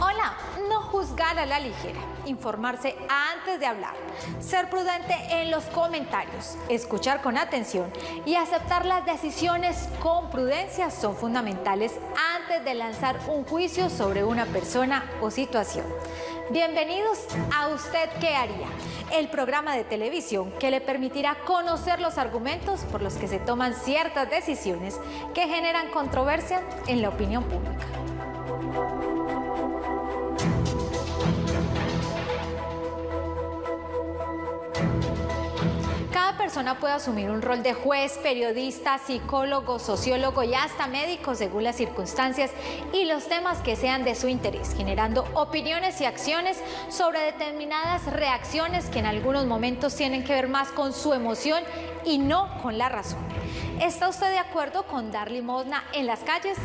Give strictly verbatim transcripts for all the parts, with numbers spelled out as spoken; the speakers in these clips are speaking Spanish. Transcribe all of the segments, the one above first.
Hola, no juzgar a la ligera, informarse antes de hablar, ser prudente en los comentarios, escuchar con atención y aceptar las decisiones con prudencia son fundamentales antes de lanzar un juicio sobre una persona o situación. Bienvenidos a Usted ¿Qué haría?, el programa de televisión que le permitirá conocer los argumentos por los que se toman ciertas decisiones que generan controversia en la opinión pública. Cada persona puede asumir un rol de juez, periodista, psicólogo, sociólogo y hasta médico según las circunstancias y los temas que sean de su interés, generando opiniones y acciones sobre determinadas reacciones que en algunos momentos tienen que ver más con su emoción y no con la razón. ¿Está usted de acuerdo con dar limosna en las calles?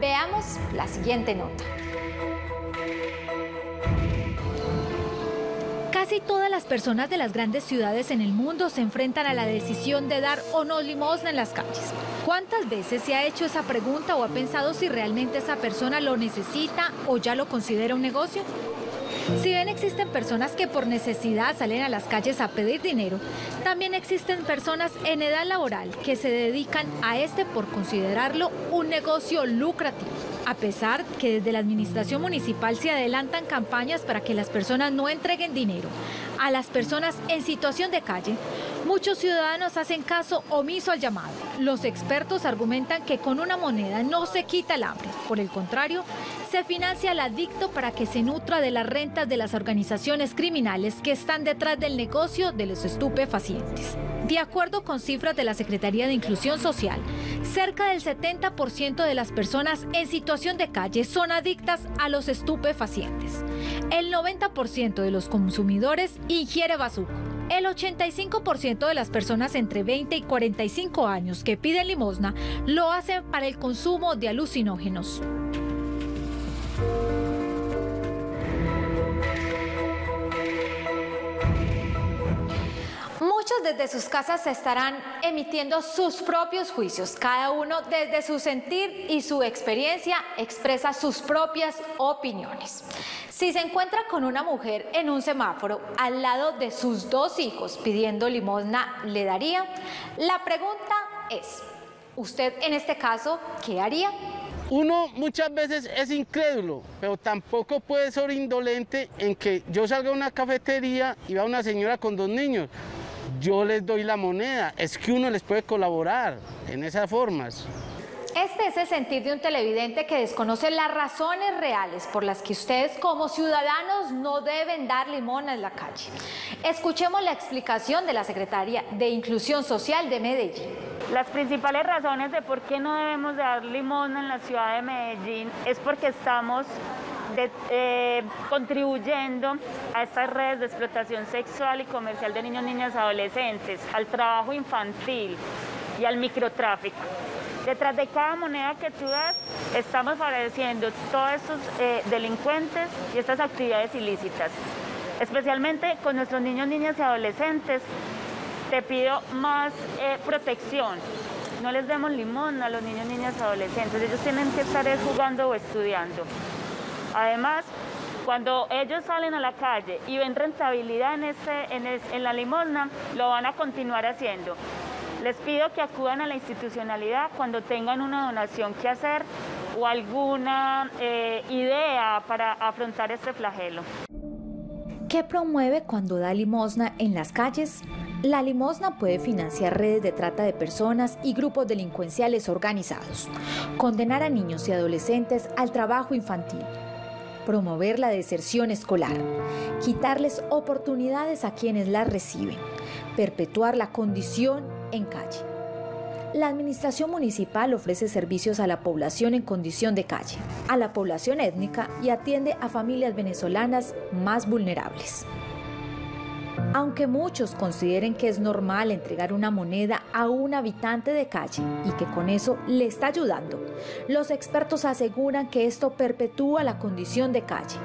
Veamos la siguiente nota. Casi todas las personas de las grandes ciudades en el mundo se enfrentan a la decisión de dar o no limosna en las calles. ¿Cuántas veces se ha hecho esa pregunta o ha pensado si realmente esa persona lo necesita o ya lo considera un negocio? Si bien existen personas que por necesidad salen a las calles a pedir dinero, también existen personas en edad laboral que se dedican a este por considerarlo un negocio lucrativo. A pesar que desde la administración municipal se adelantan campañas para que las personas no entreguen dinero a las personas en situación de calle, muchos ciudadanos hacen caso omiso al llamado. Los expertos argumentan que con una moneda no se quita el hambre, por el contrario, se financia al adicto para que se nutra de las rentas de las organizaciones criminales que están detrás del negocio de los estupefacientes. De acuerdo con cifras de la Secretaría de Inclusión Social, cerca del setenta por ciento de las personas en situación de calle son adictas a los estupefacientes. El noventa por ciento de los consumidores ingiere bazuco. El ochenta y cinco por ciento de las personas entre veinte y cuarenta y cinco años que piden limosna lo hacen para el consumo de alucinógenos. Muchos desde sus casas estarán emitiendo sus propios juicios. Cada uno desde su sentir y su experiencia expresa sus propias opiniones. Si se encuentra con una mujer en un semáforo al lado de sus dos hijos pidiendo limosna, ¿le daría? La pregunta es, ¿usted en este caso qué haría? Uno muchas veces es incrédulo, pero tampoco puede ser indolente en que yo salga a una cafetería y va una señora con dos niños. Yo les doy la moneda, es que uno les puede colaborar en esas formas. Este es el sentir de un televidente que desconoce las razones reales por las que ustedes como ciudadanos no deben dar limosna en la calle. Escuchemos la explicación de la Secretaría de Inclusión Social de Medellín. Las principales razones de por qué no debemos dar limosna en la ciudad de Medellín es porque estamos de, eh, contribuyendo a estas redes de explotación sexual y comercial de niños, niñas y adolescentes, al trabajo infantil y al microtráfico. Detrás de cada moneda que tú das, estamos favoreciendo todos estos eh, delincuentes y estas actividades ilícitas, especialmente con nuestros niños, niñas y adolescentes. Te pido más eh, protección. No les demos limosna a los niños, niñas y adolescentes. Ellos tienen que estar jugando o estudiando. Además, cuando ellos salen a la calle y ven rentabilidad en, ese, en, el, en la limosna, lo van a continuar haciendo. Les pido que acudan a la institucionalidad cuando tengan una donación que hacer o alguna eh, idea para afrontar este flagelo. ¿Qué promueve cuando da limosna en las calles? La limosna puede financiar redes de trata de personas y grupos delincuenciales organizados, condenar a niños y adolescentes al trabajo infantil, promover la deserción escolar, quitarles oportunidades a quienes las reciben, perpetuar la condición en calle. La administración municipal ofrece servicios a la población en condición de calle, a la población étnica y atiende a familias venezolanas más vulnerables. Aunque muchos consideren que es normal entregar una moneda a un habitante de calle y que con eso le está ayudando, los expertos aseguran que esto perpetúa la condición de calle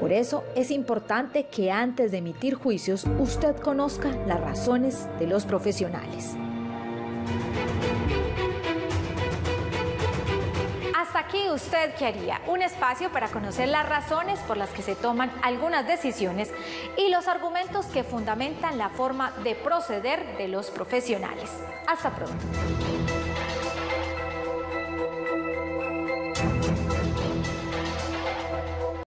Por eso es importante que antes de emitir juicios usted conozca las razones de los profesionales. Hasta aquí Usted Qué Haría, un espacio para conocer las razones por las que se toman algunas decisiones y los argumentos que fundamentan la forma de proceder de los profesionales. Hasta pronto.